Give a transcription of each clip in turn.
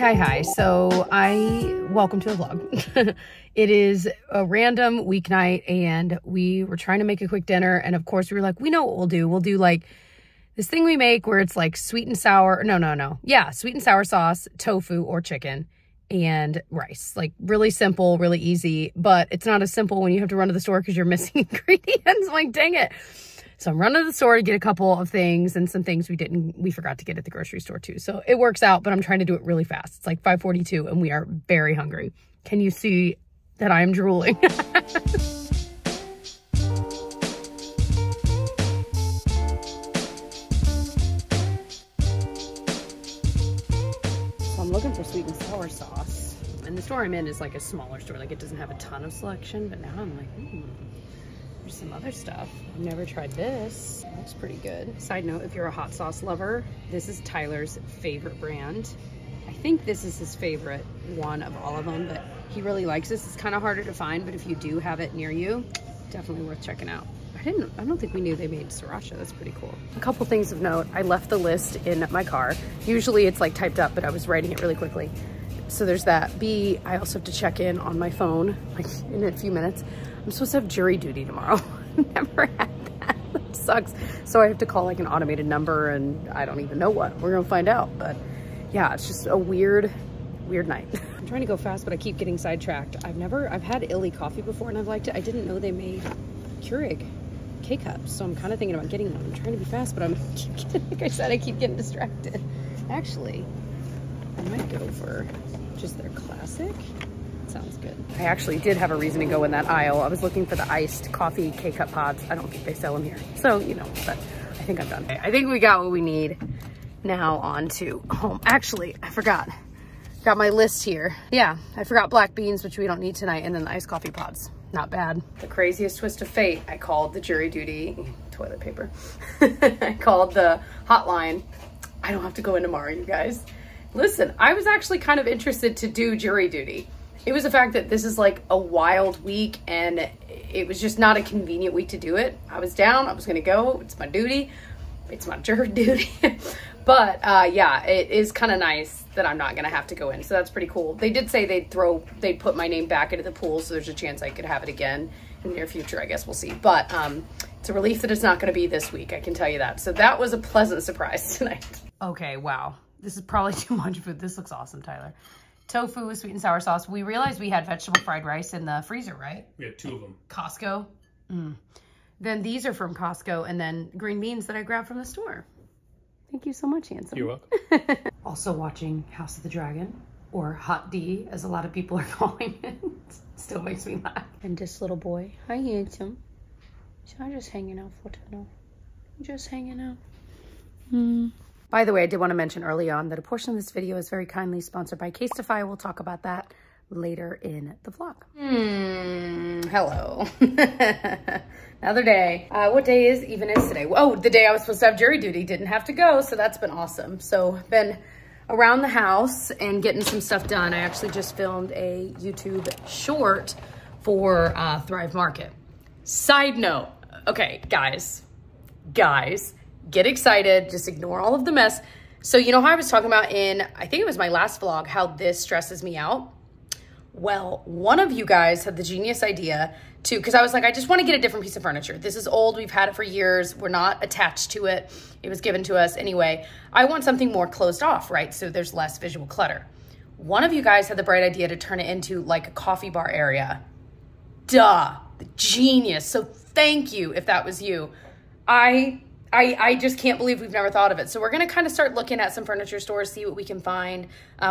Hi. So welcome to the vlog. It is a random weeknight and we were trying to make a quick dinner. And of course we were like, we know what we'll do. We'll do like this thing we make where it's like sweet and sour. Yeah. Sweet and sour sauce, tofu or chicken and rice. Like really simple, really easy, but it's not as simple when you have to run to the store because you're missing ingredients. Like, dang it. So I'm running to the store to get a couple of things and some things we forgot to get at the grocery store too. So it works out, but I'm trying to do it really fast. It's like 5:42 and we are very hungry. Can you see that I'm drooling? So I'm looking for sweet and sour sauce. And the store I'm in is like a smaller store. Like it doesn't have a ton of selection, but now I'm like, There's some other stuff. I've never tried this. Looks pretty good. Side note, if you're a hot sauce lover, this is Tyler's favorite brand. I think this is his favorite one of all of them, but he really likes this. It's kind of harder to find, but if you do have it near you, definitely worth checking out. I don't think we knew they made Sriracha. That's pretty cool. A couple things of note. I left the list in my car. Usually it's like typed up, but I was writing it really quickly. So there's that. B, I also have to check in on my phone like in a few minutes. I'm supposed to have jury duty tomorrow. Never had that. That sucks. So I have to call like an automated number and I don't even know what. We're gonna find out. But yeah, it's just a weird night. I'm trying to go fast, but I keep getting sidetracked. I've had Illy Coffee before and I've liked it. I didn't know they made Keurig K-cups. So I'm kind of thinking about getting one. I'm trying to be fast, but like I said, I keep getting distracted. Actually, I might go for just their classic. Sounds good. I actually did have a reason to go in that aisle. I was looking for the iced coffee K-cup pods. I don't think they sell them here. So, you know, but I think I'm done. I think we got what we need. Now on to home. Actually, I forgot. Got my list here. Yeah, I forgot black beans, which we don't need tonight, and then the iced coffee pods. Not bad. The craziest twist of fate, I called the jury duty toilet paper. I called the hotline. I don't have to go in tomorrow, you guys. Listen, I was actually kind of interested to do jury duty. It was the fact that this is like a wild week and it was just not a convenient week to do it. I was down, I was gonna go, it's my duty. It's my jury duty. But yeah, it is kind of nice that I'm not gonna have to go in. So that's pretty cool. They did say they'd put my name back into the pool. So there's a chance I could have it again in the near future. I guess we'll see. But it's a relief that it's not gonna be this week. I can tell you that. So that was a pleasant surprise tonight. Okay, wow. This is probably too much food. This looks awesome, Tyler. Tofu with sweet and sour sauce. We realized we had vegetable fried rice in the freezer, right? We had two of them. Costco. Then these are from Costco, and then green beans that I grabbed from the store. Thank you so much, handsome. You're welcome. Also watching House of the Dragon, or Hot D, as a lot of people are calling it. Still makes me laugh. And this little boy. Hi, handsome. So I'm just hanging out for tonight. I'm just hanging out. By the way, I did want to mention early on that a portion of this video is very kindly sponsored by Casetify. We'll talk about that later in the vlog. Hello. Another day. What day is today? Oh, the day I was supposed to have jury duty. Didn't have to go, so that's been awesome. So been around the house and getting some stuff done. I actually just filmed a YouTube short for Thrive Market. Side note. Okay, guys. Get excited, just ignore all of the mess. So you know how I was talking about in, I think it was my last vlog, how this stresses me out? Well, one of you guys had the genius idea to, because I was like, I just want to get a different piece of furniture. This is old, we've had it for years, we're not attached to it. It was given to us anyway. I want something more closed off, right? So there's less visual clutter. One of you guys had the bright idea to turn it into like a coffee bar area. Duh, genius. So thank you if that was you. I just can't believe we've never thought of it. So we're going to kind of start looking at some furniture stores, see what we can find,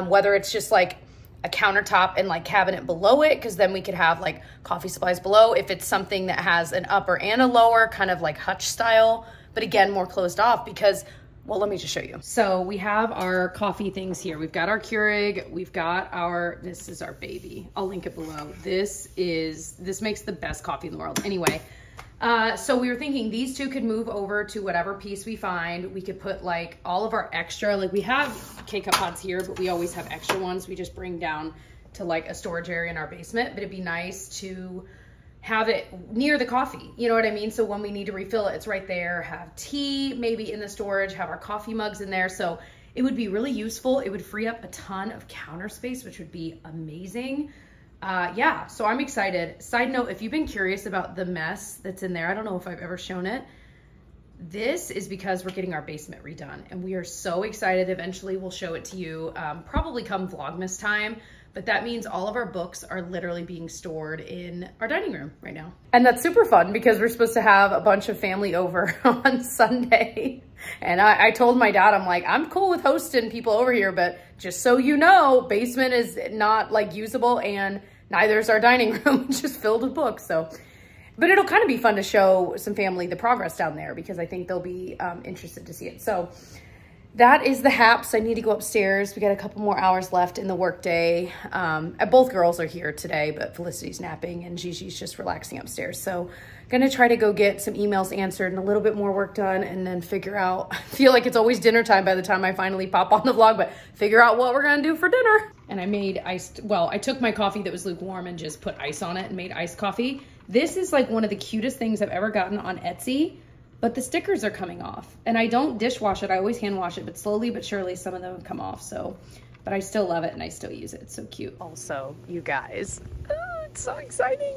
whether it's just like a countertop and like cabinet below it, because then we could have like coffee supplies below. If it's something that has an upper and a lower, kind of like hutch style, but again, more closed off because, well, let me just show you. So we have our coffee things here. We've got our Keurig. We've got our, this is our baby. I'll link it below. This makes the best coffee in the world. Anyway. So we were thinking these two could move over to whatever piece we find. We could put like all of our extra, like we have K-cup pods here, but we always have extra ones. We just bring down to like a storage area in our basement, but it'd be nice to have it near the coffee. You know what I mean? So when we need to refill it, it's right there, have tea maybe in the storage, have our coffee mugs in there. So It would be really useful. It would free up a ton of counter space, which would be amazing. Yeah, so I'm excited. Side note, if you've been curious about the mess that's in there, I don't know if I've ever shown it. This is because we're getting our basement redone and we are so excited. Eventually we'll show it to you, probably come Vlogmas time, but that means all of our books are literally being stored in our dining room right now. And that's super fun because we're supposed to have a bunch of family over on Sunday. And I told my dad, I'm like, I'm cool with hosting people over here, but just so you know, basement is not like usable and neither is our dining room, which is filled with books. So, but it'll kind of be fun to show some family the progress down there because I think they'll be interested to see it. So that is the haps. I need to go upstairs. We got a couple more hours left in the workday. Both girls are here today, but Felicity's napping and Gigi's just relaxing upstairs. So I'm going to try to go get some emails answered and a little bit more work done and then figure out, I feel like it's always dinner time by the time I finally pop on the vlog, but figure out what we're going to do for dinner. And I made iced, well, I took my coffee that was lukewarm and just put ice on it and made iced coffee. This is like one of the cutest things I've ever gotten on Etsy, but the stickers are coming off and I don't dishwash it. I always hand wash it, but slowly but surely some of them come off. So, but I still love it and I still use it. It's so cute. Also, you guys, oh, it's so exciting.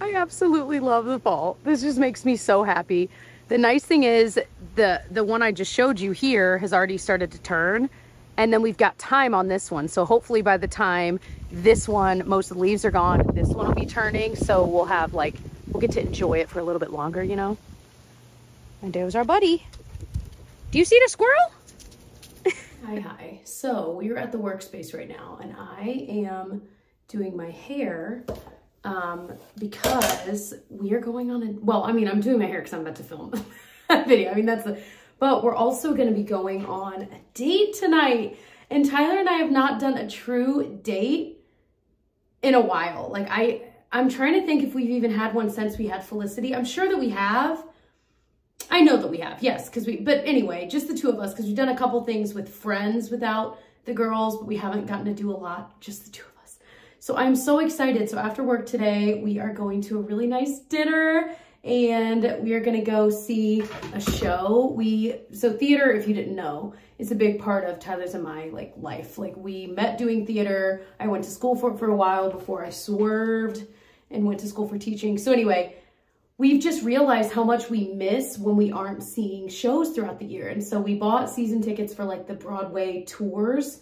I absolutely love the fall. This just makes me so happy. The nice thing is the one I just showed you here has already started to turn. And then we've got time on this one. So hopefully by the time this one, most of the leaves are gone, this one will be turning. So we'll have like, we'll get to enjoy it for a little bit longer, you know? And there's our buddy. Do you see the squirrel? Hi. So we are at the workspace right now and I am doing my hair because we are going on a, well, I mean, I'm doing my hair because I'm about to film a video. I mean, that's the, but we're also going to be going on a date tonight. And Tyler and I have not done a true date in a while. Like I'm trying to think if we've even had one since we had Felicity. I'm sure that we have. I know that we have. Yes. Cause we, but anyway, just the two of us, cause we've done a couple things with friends without the girls, but we haven't gotten to do a lot, just the two of us. So I'm so excited. So after work today, we are going to a really nice dinner. And we are going to go see a show. So theater, if you didn't know, is a big part of Tyler's and my like life. Like we met doing theater. I went to school for it for a while before I swerved and went to school for teaching. So anyway, we've just realized how much we miss when we aren't seeing shows throughout the year. And so we bought season tickets for like the Broadway tours.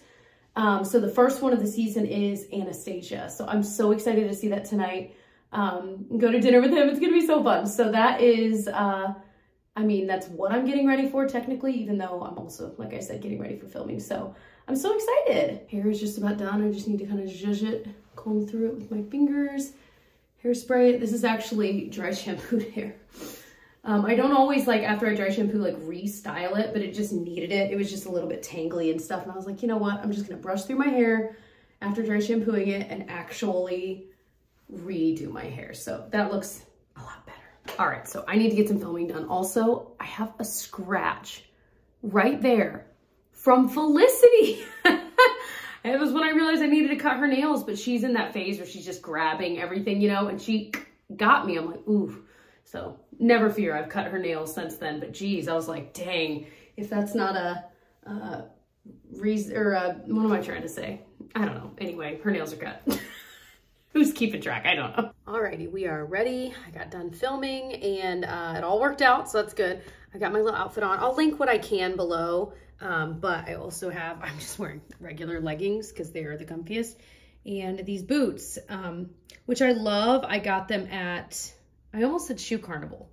So the first one of the season is Anastasia. So I'm so excited to see that tonight. Go to dinner with him. It's going to be so fun. So that is, I mean, that's what I'm getting ready for technically, even though I'm also, like I said, getting ready for filming. So I'm so excited. Hair is just about done. I just need to kind of zhuzh it, comb through it with my fingers, hairspray. This is actually dry shampooed hair. I don't always like after I dry shampoo, like restyle it, but it just needed it. It was just a little bit tangly and stuff. And I was like, you know what? I'm just going to brush through my hair after dry shampooing it and actually redo my hair. So that looks a lot better. All right, so I need to get some filming done. Also, I have a scratch right there from Felicity. It was when I realized I needed to cut her nails, but she's in that phase where she's just grabbing everything, you know, and she got me. I'm like, ooh. So never fear, I've cut her nails since then, but geez, I was like, dang, if that's not a reason, or what am I trying to say? I don't know. Anyway, her nails are cut. Who's keeping track? I don't know. Alrighty, we are ready. I got done filming and it all worked out, so that's good. I got my little outfit on. I'll link what I can below, but I also have, I'm just wearing regular leggings because they are the comfiest, and these boots, which I love. I got them at, I almost said Shoe Carnival.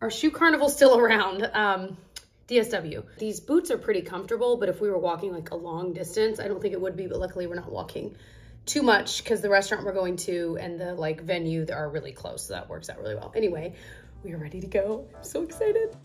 Are Shoe Carnival still around? DSW. These boots are pretty comfortable, but if we were walking like a long distance, I don't think it would be, but luckily we're not walking too much because the restaurant we're going to and the like venue are really close, so that works out really well. Anyway, we are ready to go. I'm so excited.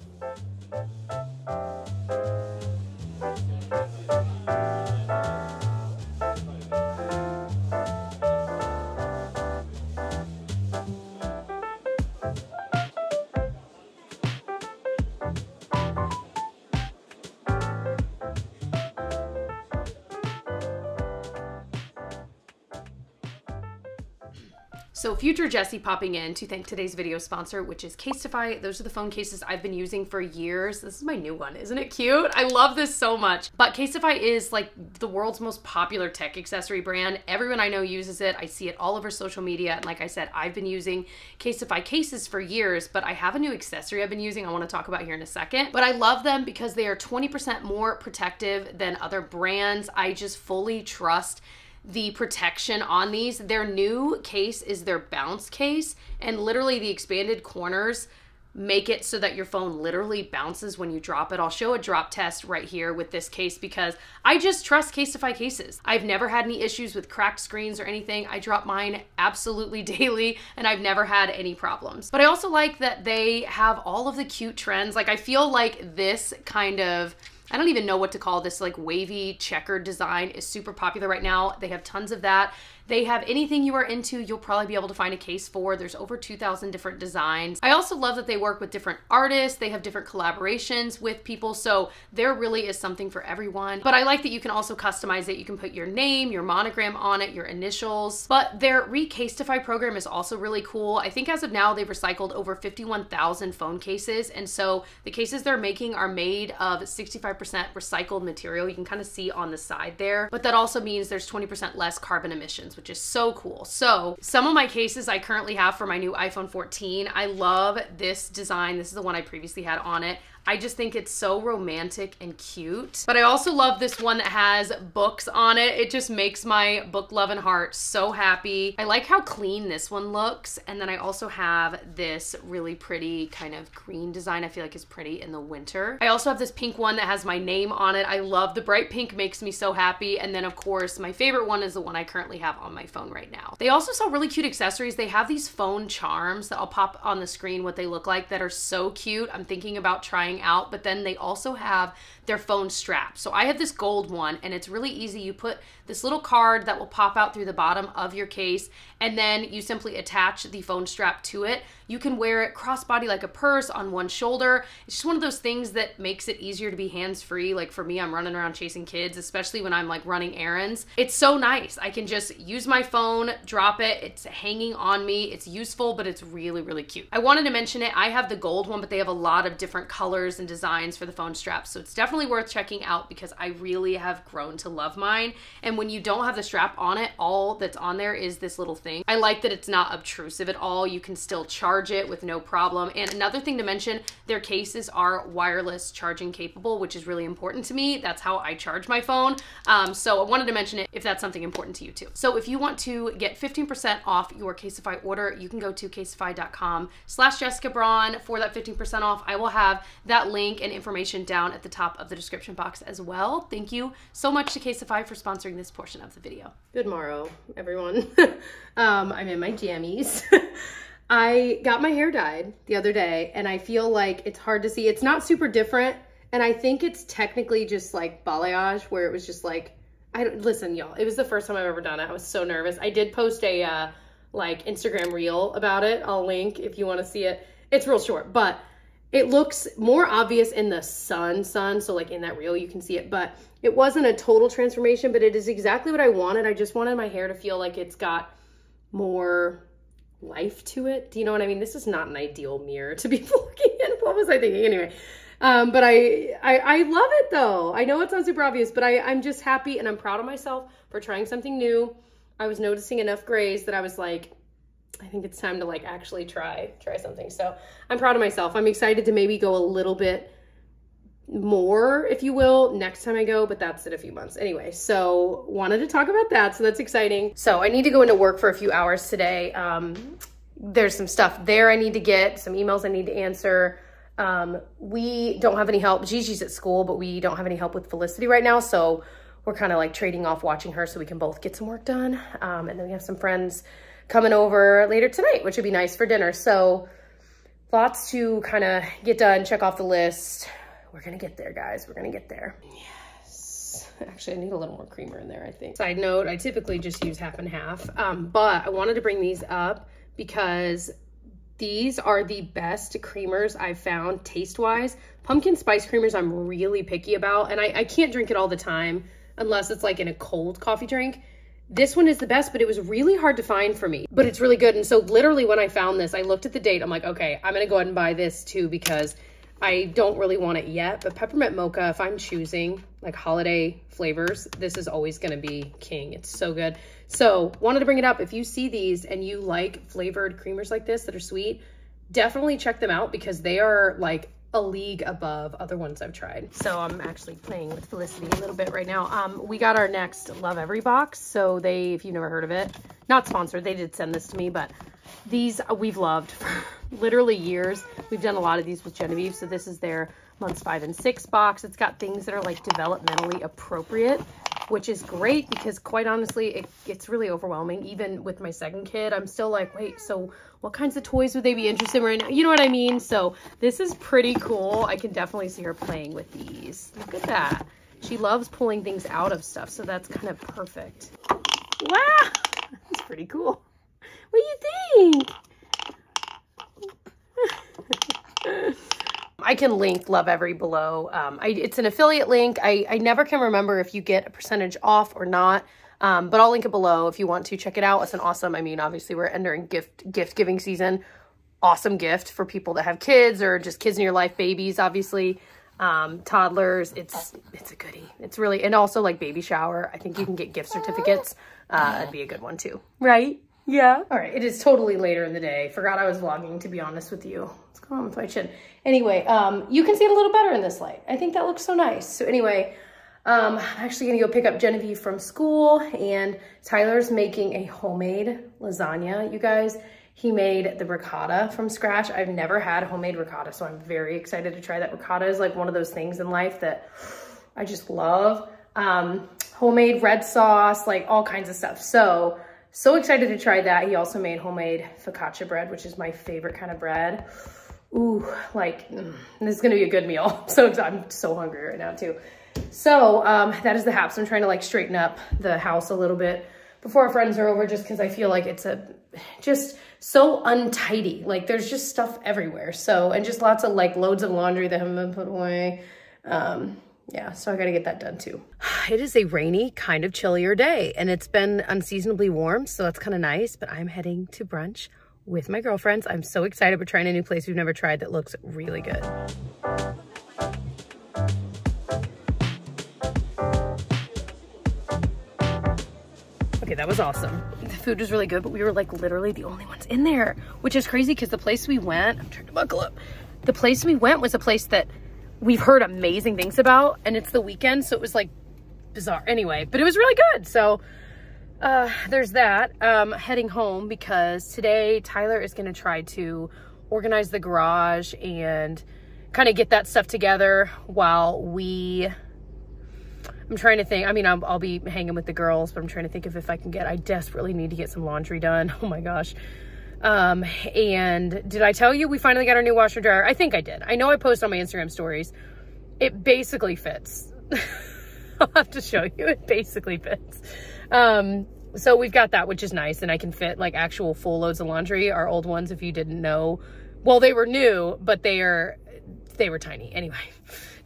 So future Jessie popping in to thank today's video sponsor, which is Casetify. Those are the phone cases I've been using for years. This is my new one. Isn't it cute? I love this so much. But Casetify is like the world's most popular tech accessory brand. Everyone I know uses it. I see it all over social media. And like I said, I've been using Casetify cases for years, but I have a new accessory I've been using I want to talk about here in a second. But I love them because they are 20% more protective than other brands. I just fully trust the protection on these. Their new case is their bounce case, and literally the expanded corners make it so that your phone literally bounces when you drop it. I'll show a drop test right here with this case because I just trust Casetify cases. I've never had any issues with cracked screens or anything. I drop mine absolutely daily and I've never had any problems. But I also like that they have all of the cute trends. Like I feel like this kind of, I don't even know what to call this, like wavy checkered design is super popular right now. They have tons of that. They have anything you are into, you'll probably be able to find a case for. There's over 2,000 different designs. I also love that they work with different artists. They have different collaborations with people. So there really is something for everyone. But I like that you can also customize it. You can put your name, your monogram on it, your initials. But their Recasetify program is also really cool. I think as of now, they've recycled over 51,000 phone cases. And so the cases they're making are made of 65% recycled material. You can kind of see on the side there. But that also means there's 20% less carbon emissions, which is so cool. So some of my cases I currently have for my new iPhone 14. I love this design. This is the one I previously had on it. I just think it's so romantic and cute. But I also love this one that has books on it. It just makes my book love and heart so happy. I like how clean this one looks. And then I also have this really pretty kind of green design I feel like is pretty in the winter. I also have this pink one that has my name on it. I love the bright pink, makes me so happy. And then of course, my favorite one is the one I currently have on my phone right now. They also sell really cute accessories. They have these phone charms that I'll pop on the screen what they look like that are so cute. I'm thinking about trying out, but then they also have their phone strap. So I have this gold one and it's really easy. You put this little card that will pop out through the bottom of your case and then you simply attach the phone strap to it. You can wear it crossbody like a purse on one shoulder. It's just one of those things that makes it easier to be hands-free. Like for me, I'm running around chasing kids, especially when I'm like running errands. It's so nice. I can just use my phone, drop it. It's hanging on me. It's useful, but it's really, really cute. I wanted to mention it. I have the gold one, but they have a lot of different colors and designs for the phone straps. So it's definitely worth checking out because I really have grown to love mine. And when you don't have the strap on it, all that's on there is this little thing. I like that it's not obtrusive at all. You can still charge it with no problem. And another thing to mention, their cases are wireless charging capable, which is really important to me. That's how I charge my phone. So I wanted to mention it if that's something important to you too. So if you want to get 15% off your Casetify order, you can go to casetify.com/JessicaBraun for that 15% off. I will have that link and information down at the top of the description box as well. Thank you so much to Casetify for sponsoring this portion of the video. Good morrow, everyone. I'm in my jammies. I got my hair dyed the other day and I feel like it's hard to see. It's not super different. And I think it's technically just like balayage where it was just like, listen, y'all, it was the first time I've ever done it. I was so nervous. I did post a like Instagram reel about it. I'll link if you want to see it. It's real short, but it looks more obvious in the sun. So like in that reel, you can see it, but it wasn't a total transformation, but it is exactly what I wanted. I just wanted my hair to feel like it's got more life to it. Do you know what I mean? This is not an ideal mirror to be looking in. What was I thinking? Anyway, but I love it though. I know it's not super obvious, but I'm just happy and I'm proud of myself for trying something new. I was noticing enough grays that I was like, I think it's time to like actually try something. So I'm proud of myself. I'm excited to maybe go a little bit more, if you will, next time I go, but that's in a few months. Anyway, so wanted to talk about that. So that's exciting. So I need to go into work for a few hours today. There's some stuff there I need to get, some emails I need to answer. We don't have any help. Gigi's at school, but we don't have any help with Felicity right now. So we're kind of like trading off watching her so we can both get some work done. And then we have some friends coming over later tonight, which would be nice for dinner. So lots to kind of get done, check off the list. We're gonna get there, guys. We're gonna get there. Yes. Actually, I need a little more creamer in there, I think. Side note, I typically just use half and half, but I wanted to bring these up because these are the best creamers I've found taste-wise. Pumpkin spice creamers I'm really picky about, and I can't drink it all the time unless it's like in a cold coffee drink. This one is the best, but it was really hard to find for me, but it's really good. And so literally when I found this, I looked at the date. I'm like, okay, I'm going to go ahead and buy this too, because I don't really want it yet. But peppermint mocha, if I'm choosing like holiday flavors, this is always going to be king. It's so good. So wanted to bring it up. If you see these and you like flavored creamers like this that are sweet, definitely check them out because they are like a league above other ones I've tried. So I'm actually playing with Felicity a little bit right now. We got our next Love Every box. So they, if you've never heard of it, not sponsored, they did send this to me, but these we've loved for literally years. We've done a lot of these with Genevieve. So this is their months 5 and 6 box. It's got things that are like developmentally appropriate, which is great because quite honestly, it gets really overwhelming. Even with my second kid, I'm still like, wait, so what kinds of toys would they be interested in right now? You know what I mean? So this is pretty cool. I can definitely see her playing with these. Look at that. She loves pulling things out of stuff. So that's kind of perfect. Wow. That's pretty cool. What do you think? I can link Love Every below. It's an affiliate link. I never can remember if you get a percentage off or not, but I'll link it below if you want to check it out. It's an awesome, I mean, obviously we're entering gift giving season. Awesome gift for people that have kids or just kids in your life, babies, obviously, toddlers. It's a goodie. It's really, and also like baby shower. I think you can get gift certificates. That'd be a good one too, right? Yeah. All right. It is totally later in the day. Forgot I was vlogging, to be honest with you. What's going on with my chin? Anyway, you can see it a little better in this light. I think that looks so nice. So anyway, I'm actually going to go pick up Genevieve from school, and Tyler's making a homemade lasagna, you guys. He made the ricotta from scratch. I've never had homemade ricotta, so I'm very excited to try that. Ricotta is like one of those things in life that I just love. Homemade red sauce, like all kinds of stuff. So excited to try that. He also made homemade focaccia bread, which is my favorite kind of bread. Ooh, like this is gonna be a good meal. So I'm so hungry right now too. So that is the haps. I'm trying to like straighten up the house a little bit before our friends are over, just cause I feel like it's just so untidy. Like there's just stuff everywhere. So, and just lots of like loads of laundry that haven't been put away. Yeah, so I gotta get that done too. It is a rainy, kind of chillier day, and it's been unseasonably warm, so that's kind of nice, but I'm heading to brunch with my girlfriends. I'm so excited. We're trying a new place we've never tried that looks really good. Okay, that was awesome. The food was really good, but we were like literally the only ones in there, which is crazy because the place we went, I'm trying to buckle up. The place we went was a place that we've heard amazing things about, and it's the weekend, so it was like bizarre. Anyway, but it was really good. So there's that. Heading home because today Tyler is going to try to organize the garage and kind of get that stuff together while I'm trying to think. I mean, I'll be hanging with the girls, but I'm trying to think of if I can I desperately need to get some laundry done. Oh my gosh. And did I tell you we finally got our new washer and dryer? I think I did. I know I posted on my Instagram stories. It basically fits. I'll have to show you. It basically fits. So we've got that, which is nice. And I can fit like actual full loads of laundry. Our old ones, if you didn't know, well, they were new, but they were tiny. Anyway,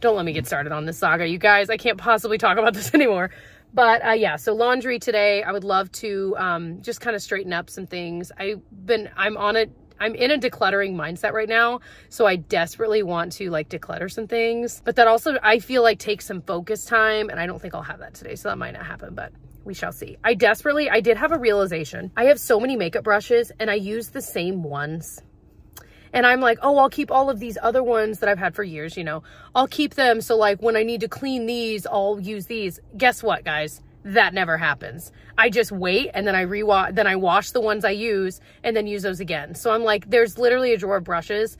don't let me get started on this saga. You guys, I can't possibly talk about this anymore. But yeah, so laundry today, I would love to just kind of straighten up some things. I'm in a decluttering mindset right now. So I desperately want to like declutter some things, but that also I feel like takes some focus time, and I don't think I'll have that today. So that might not happen, but we shall see. I did have a realization. I have so many makeup brushes and I use the same ones. And I'm like, oh, I'll keep all of these other ones that I've had for years, you know, I'll keep them. So like when I need to clean these, I'll use these. Guess what, guys? That never happens. I just wait, and then I wash the ones I use and then use those again. So I'm like, there's literally a drawer of brushes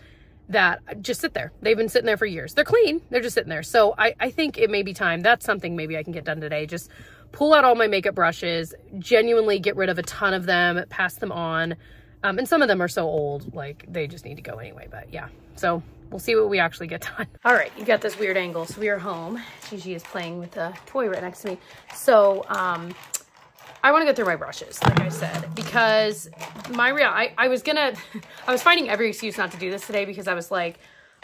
that just sit there. They've been sitting there for years. They're clean. They're just sitting there. So I think it may be time. That's something maybe I can get done today. Just pull out all my makeup brushes, genuinely get rid of a ton of them, pass them on. And some of them are so old, like they just need to go anyway, but yeah. So we'll see what we actually get done. All right, you got this weird angle. So we are home. Gigi is playing with a toy right next to me. So I want to go through my brushes, like I said, because I was finding every excuse not to do this today because I was like,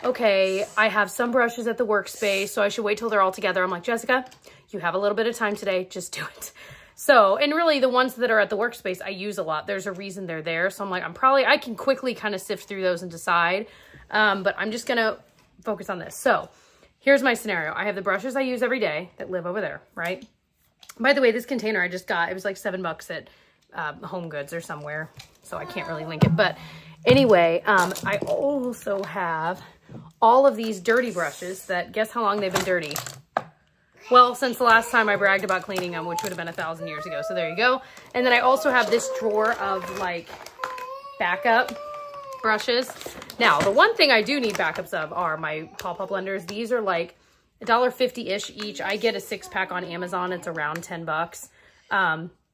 okay, I have some brushes at the workspace, so I should wait till they're all together. I'm like, Jessica, you have a little bit of time today. Just do it. So, and really the ones that are at the workspace, I use a lot. There's a reason they're there. So I'm like, I can quickly kind of sift through those and decide. But I'm just going to focus on this. So here's my scenario. I have the brushes I use every day that live over there, right? By the way, this container I just got, it was like $7 at Home Goods or somewhere. So I can't really link it. But anyway, I also have all of these dirty brushes that, guess how long they've been dirty? Well, since the last time I bragged about cleaning them, which would have been 1,000 years ago. So there you go. And then I also have this drawer of like backup brushes. Now, the one thing I do need backups of are my paw blenders. These are like $1.50-ish each. I get a 6-pack on Amazon. It's around $10,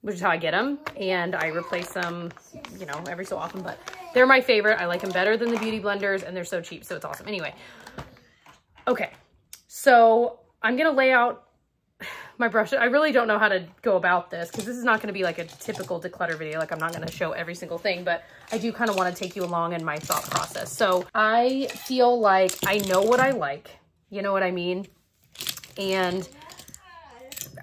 which is how I get them. And I replace them, you know, every so often, but they're my favorite. I like them better than the beauty blenders and they're so cheap. So it's awesome. Anyway. Okay. So I'm going to lay out my brush. I really don't know how to go about this because this is not going to be like a typical declutter video. Like I'm not going to show every single thing, but I do kind of want to take you along in my thought process. So I feel like I know what I like, you know what I mean? And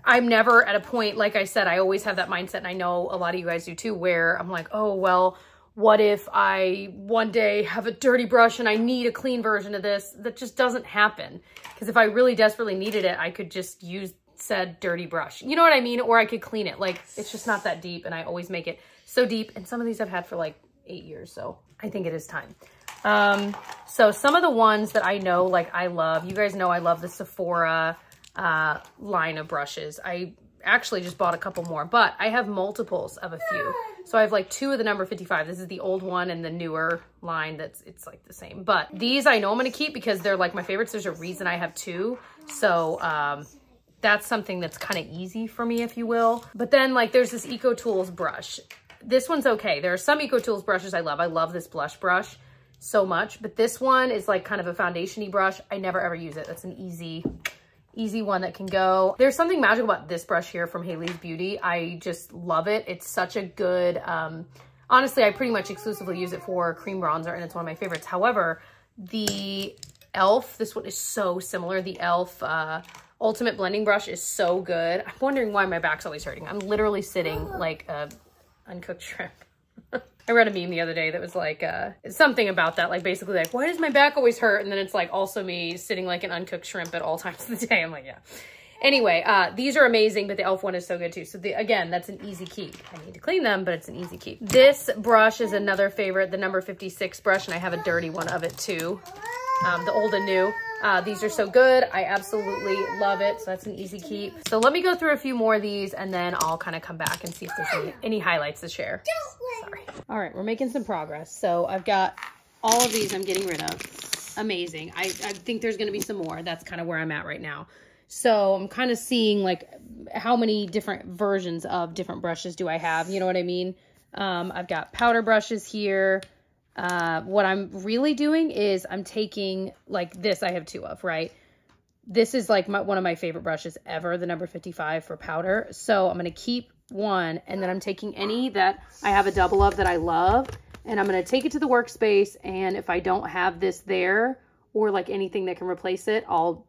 I'm never at a point, like I said, I always have that mindset, and I know a lot of you guys do too, where I'm like, oh, well, what if I one day have a dirty brush and I need a clean version of this? That just doesn't happen. Because if I really desperately needed it, I could just use said dirty brush. You know what I mean? Or I could clean it. Like, it's just not that deep. And I always make it so deep. And some of these I've had for like 8 years. So I think it is time. So some of the ones that I know, like I love, you guys know I love the Sephora line of brushes. I actually just bought a couple more, but I have multiples of a few. So I have like 2 of the number 55. This is the old one and the newer line that's, it's like the same, but these I know I'm going to keep because they're like my favorites. There's a reason I have 2. So, that's something that's kind of easy for me, if you will. But then like there's this EcoTools brush. This one's okay. There are some EcoTools brushes I love. I love this blush brush so much, but this one is like kind of a foundation-y brush. I never ever use it. That's an easy one that can go. There's something magical about this brush here from Haley's Beauty. I just love it. It's such a good, honestly, I pretty much exclusively use it for cream bronzer and it's one of my favorites. However, the Elf, this one is so similar. The Elf Ultimate Blending Brush is so good. I'm wondering why my back's always hurting. I'm literally sitting like a uncooked shrimp. I read a meme the other day that was like, something about that. Like basically like, why does my back always hurt? And then it's like also me sitting like an uncooked shrimp at all times of the day. I'm like, yeah. Anyway, these are amazing, but the Elf one is so good too. So again, that's an easy keep. I need to clean them, but it's an easy keep. This brush is another favorite, the number 56 brush. And I have a dirty one of it too. The old and new. These are so good. I absolutely love it. So that's an easy keep. So let me go through a few more of these and then I'll kind of come back and see if there's any highlights to share. Sorry. All right, we're making some progress. So I've got all of these I'm getting rid of. Amazing. I think there's going to be some more. That's kind of where I'm at right now. So I'm kind of seeing like how many different versions of different brushes do I have? You know what I mean? I've got powder brushes here. What I'm really doing is I'm taking like this, I have 2 of, right? This is like one of my favorite brushes ever, the number 55 for powder. So I'm going to keep one and then I'm taking any that I have a double of that I love and I'm going to take it to the workspace. And if I don't have this there or like anything that can replace it, I'll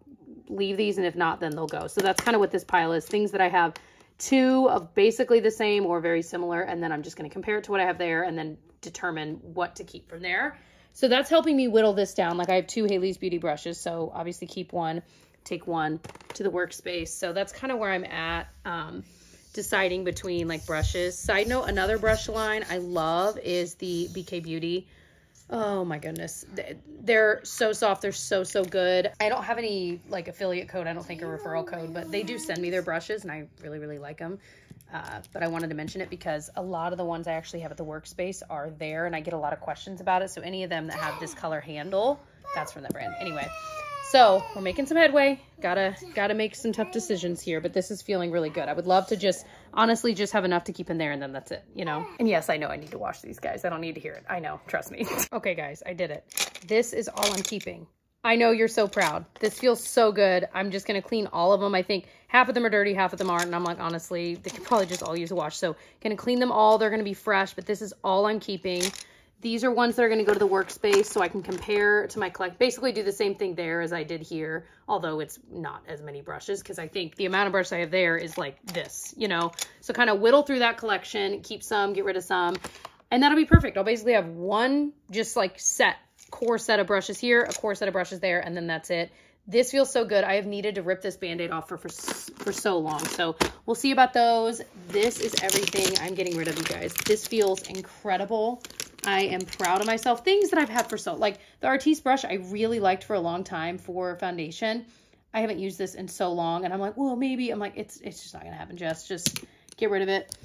leave these. And if not, then they'll go. So that's kind of what this pile is. Things that I have 2 of basically the same or very similar. And then I'm just going to compare it to what I have there and then determine what to keep from there. So that's helping me whittle this down. Like I have 2 Haley's Beauty brushes. So obviously keep one, take one to the workspace. So that's kind of where I'm at, deciding between like brushes. Side note, another brush line I love is the BK Beauty. Oh my goodness. They're so soft. They're so good. I don't have any like affiliate code, I don't think, a referral code, but they do send me their brushes and I really like them. But I wanted to mention it because a lot of the ones I actually have at the workspace are there and I get a lot of questions about it. So any of them that have this color handle, that's from that brand. Anyway, so we're making some headway. Gotta make some tough decisions here, but this is feeling really good. I would love to just honestly just have enough to keep in there and then that's it, you know? And yes, I know I need to wash these guys. I don't need to hear it. I know, trust me. Okay guys, I did it. This is all I'm keeping. I know you're so proud. This feels so good. I'm just going to clean all of them. I think half of them are dirty, half of them aren't. And I'm like, honestly, they could probably just all use a wash. So going to clean them all. They're going to be fresh, but this is all I'm keeping. These are ones that are going to go to the workspace so I can compare to my collect. Basically do the same thing there as I did here, although it's not as many brushes because I think the amount of brushes I have there is like this, you know. So kind of whittle through that collection, keep some, get rid of some, and that'll be perfect. I'll basically have one just like set, core set of brushes here, a core set of brushes there, and then that's it. This feels so good. I have needed to rip this Band-Aid off for so long. So we'll see about those. This is everything I'm getting rid of, you guys. This feels incredible. I am proud of myself. Things that I've had for so, like the Artiste brush I really liked for a long time for foundation. I haven't used this in so long. And I'm like, well, maybe. I'm like, it's just not going to happen, Jess. Just get rid of it.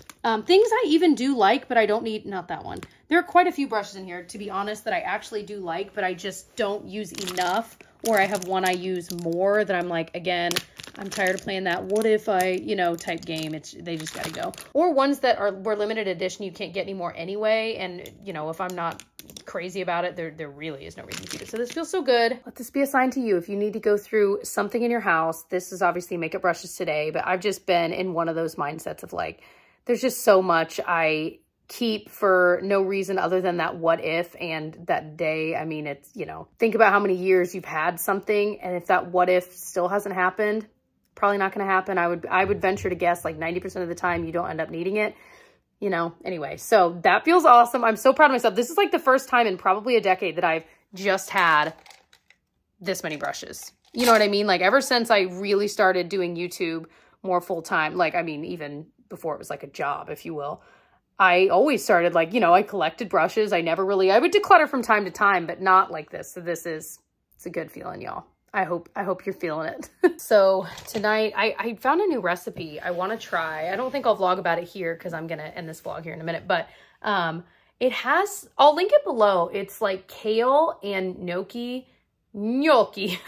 Things I even do like, but I don't need, not that one. There are quite a few brushes in here, to be honest, that I actually do like, but I just don't use enough. Or I have one I use more that I'm like, again, I'm tired of playing that what if I, you know, type game. It's, they just gotta go. Or ones that were limited edition, you can't get any more anyway. And you know, if I'm not crazy about it, there really is no reason to do it. So this feels so good. Let this be a sign to you if you need to go through something in your house. This is obviously makeup brushes today, but I've just been in one of those mindsets of like, there's just so much I keep for no reason other than that what if and that day. I mean, it's, you know, think about how many years you've had something, and if that what if still hasn't happened, probably not going to happen. I would venture to guess like 90% of the time you don't end up needing it, you know. Anyway, so that feels awesome. I'm so proud of myself. This is like the first time in probably a decade that I've just had this many brushes. You know what I mean? Like ever since I really started doing YouTube more full time, like, I mean, even before it was like a job, if you will, I always started like, you know, I collected brushes. I would declutter from time to time, but not like this. So this is, it's a good feeling, y'all. I hope you're feeling it. So tonight I found a new recipe I want to try. I don't think I'll vlog about it here because I'm going to end this vlog here in a minute, but it has, I'll link it below. It's like kale and gnocchi, and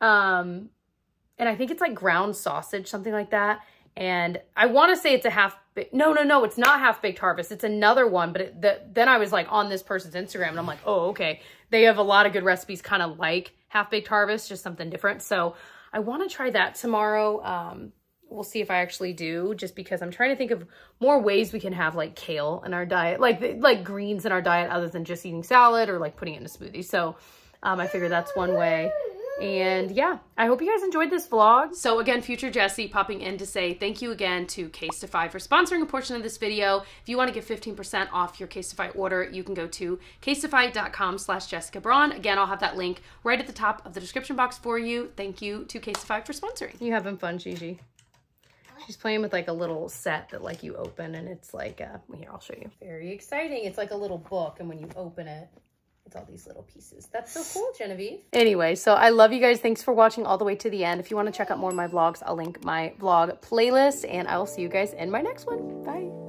I think it's like ground sausage, something like that. And I want to say it's a half-baked, no, it's not Half-Baked Harvest. It's another one, but then I was like on this person's Instagram and I'm like, oh, okay. They have a lot of good recipes kind of like Half-Baked Harvest, just something different. So I want to try that tomorrow. We'll see if I actually do, just because I'm trying to think of more ways we can have like kale in our diet, like greens in our diet other than just eating salad or like putting it in a smoothie. So I figure that's one way. And yeah, I hope you guys enjoyed this vlog. So again, Future Jessie popping in to say thank you again to Casetify for sponsoring a portion of this video. If you want to get 15% off your Casetify order, you can go to casetify.com/JessicaBraun. Again, I'll have that link right at the top of the description box for you. Thank you to Casetify for sponsoring. You having fun, Gigi? She's playing with like a little set that like you open and it's like, here, I'll show you. Very exciting. It's like a little book, and when you open it, it's all these little pieces. That's so cool, Genevieve. Anyway, so I love you guys. Thanks for watching all the way to the end. If you want to check out more of my vlogs, I'll link my vlog playlist, and I will see you guys in my next one. Bye.